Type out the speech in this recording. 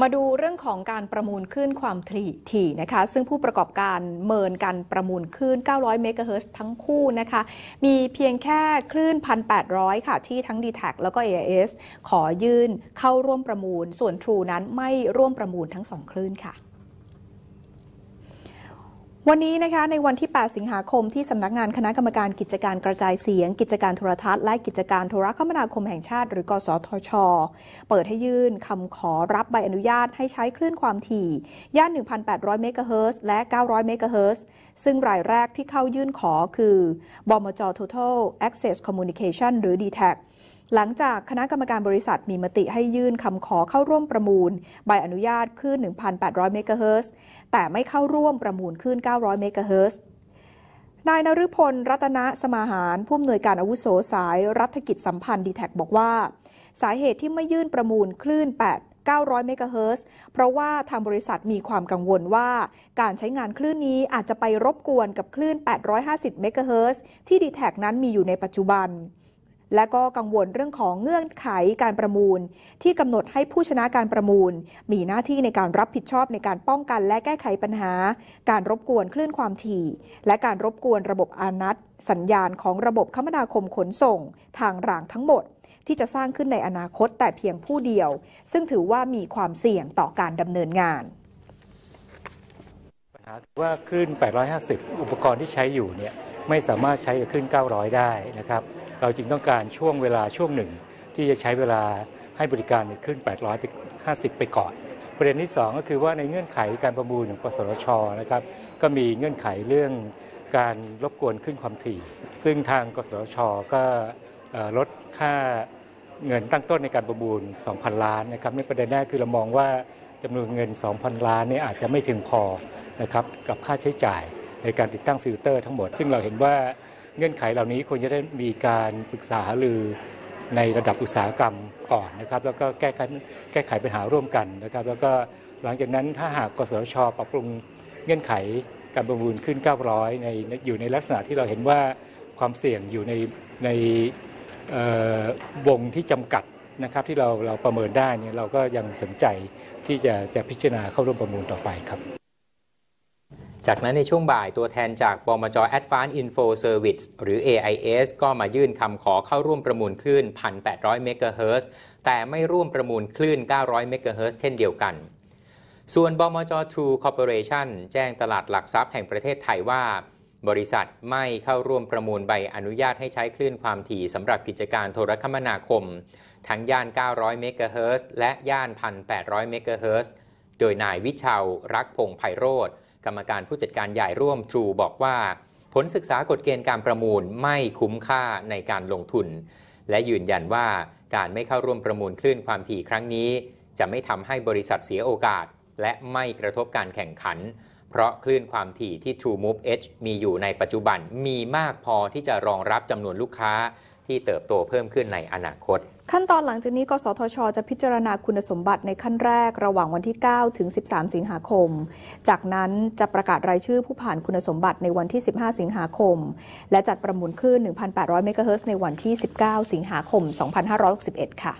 มาดูเรื่องของการประมูลคลื่นความถี่นะคะซึ่งผู้ประกอบการเมินการประมูลคลื่น900 เมกะเฮิรตซ์ทั้งคู่นะคะมีเพียงแค่คลื่น 1,800 ค่ะที่ทั้ง DTAC แล้วก็ AIS ขอยื่นเข้าร่วมประมูลส่วน True นั้นไม่ร่วมประมูลทั้ง2คลื่นค่ะวันนี้นะคะในวันที่8สิงหาคมที่สำนักงานคณะกรรมการกิจการกระจายเสียงกิจการโทรทัศน์และกิจการโทรคมนาคมแห่งชาติหรือกสทช.เปิดให้ยื่นคำขอรับใบอนุญาตให้ใช้คลื่นความถี่ย่าน 1,800 เมกะเฮิรตซ์และ 900 เมกะเฮิรตซ์ซึ่งรายแรกที่เข้ายื่นขอคือบมจ. Total Access Communication หรือ DTACหลังจากคณะกรรมการบริษัทมีมติให้ยื่นคำขอเข้าร่วมประมูลใบอนุญาตคลื่น 1,800 เมกะเฮิรตซ์แต่ไม่เข้าร่วมประมูลคลื่น 900 เมกะเฮิรตซ์นายนฤพล รัตนะสมาหารผู้อำนวยการอาวุโสสายรัฐกิจสัมพันธ์ DTAC บอกว่าสาเหตุที่ไม่ยื่นประมูลคลื่น 900 เมกะเฮิรตซ์เพราะว่าทางบริษัทมีความกังวลว่าการใช้งานคลื่นนี้อาจจะไปรบกวนกับคลื่น 850 เมกะเฮิรตซ์ที่ DTAC นั้นมีอยู่ในปัจจุบันและก็กังวลเรื่องของเงื่อนไขการประมูลที่กำหนดให้ผู้ชนะการประมูลมีหน้าที่ในการรับผิดชอบในการป้องกันและแก้ไขปัญหาการรบกวนคลื่นความถี่และการรบกวนระบบอานัตสัญญาณของระบบคมนาคมขนส่งทางรางทั้งหมดที่จะสร้างขึ้นในอนาคตแต่เพียงผู้เดียวซึ่งถือว่ามีความเสี่ยงต่อการดำเนินงานปัญหาว่าคลื่น 850 อุปกรณ์ที่ใช้อยู่เนี่ยไม่สามารถใช้กับคลื่น 900 ได้นะครับเราจึงต้องการช่วงเวลาช่วงหนึ่งที่จะใช้เวลาให้บริการในคลื่น 850 ไปก่อนประเด็นที่2ก็คือว่าในเงื่อนไขการประมูลของกสทช.นะครับก็มีเงื่อนไขเรื่องการรบกวนคลื่นความถี่ซึ่งทางกสทช.ก็ลดค่าเงินตั้งต้นในการประมูล 2,000 ล้านนะครับในประเด็นแรกคือเรามองว่าจำนวนเงิน 2,000 ล้านนี่อาจจะไม่เพียงพอนะครับกับค่าใช้จ่ายในการติดตั้งฟิลเตอร์ทั้งหมดซึ่งเราเห็นว่าเงื่อนไขเหล่านี้ควรจะได้มีการปรึกษาหารือในระดับอุตสาหกรรมก่อนนะครับแล้วก็แก้ไขปัญหาร่วมกันนะครับแล้วก็หลังจากนั้นถ้าหากกสทช.ปรับปรุงเงื่อนไขการประมูลขึ้น 900 อยู่ในลักษณะที่เราเห็นว่าความเสี่ยงอยู่ในวงที่จำกัดนะครับที่เราประเมินได้เนี่ยเราก็ยังสนใจที่จะพิจารณาเข้าร่วมประมูลต่อไปครับจากนั้นในช่วงบ่ายตัวแทนจากบมจ. Advanced Info Service หรือ AIS ก็มายื่นคำขอเข้าร่วมประมูลคลื่น 1,800 เมกะเฮิรตซ์แต่ไม่ร่วมประมูลคลื่น 900 เมกะเฮิรตซ์เช่นเดียวกันส่วนบมจ. True Corporation แจ้งตลาดหลักทรัพย์แห่งประเทศไทยว่าบริษัทไม่เข้าร่วมประมูลใบอนุญาตให้ใช้คลื่นความถี่สำหรับกิจการโทรคมนาคมทั้งย่าน 900 เมกะเฮิรตซ์และย่าน 1,800 เมกะเฮิรตซ์โดยนายวิชาวรักพงษ์ไพโรจน์กรรมการผู้จัดการใหญ่ร่วม True บอกว่าผลศึกษากฎเกณฑ์การประมูลไม่คุ้มค่าในการลงทุนและยืนยันว่าการไม่เข้าร่วมประมูลคลื่นความถี่ครั้งนี้จะไม่ทำให้บริษัทเสียโอกาสและไม่กระทบการแข่งขันเพราะคลื่นความถี่ที่ TrueMove H มีอยู่ในปัจจุบันมีมากพอที่จะรองรับจำนวนลูกค้าที่เติบโตเพิ่มขึ้นในอนาคตขั้นตอนหลังจากนี้กสทช.จะพิจารณาคุณสมบัติในขั้นแรกระหว่างวันที่ 9 ถึง 13 สิงหาคมจากนั้นจะประกาศรายชื่อผู้ผ่านคุณสมบัติในวันที่ 15 สิงหาคมและจัดประมูลคลื่น 1,800 เมกะเฮิรตซ์ในวันที่ 19 สิงหาคม 2561 ค่ะ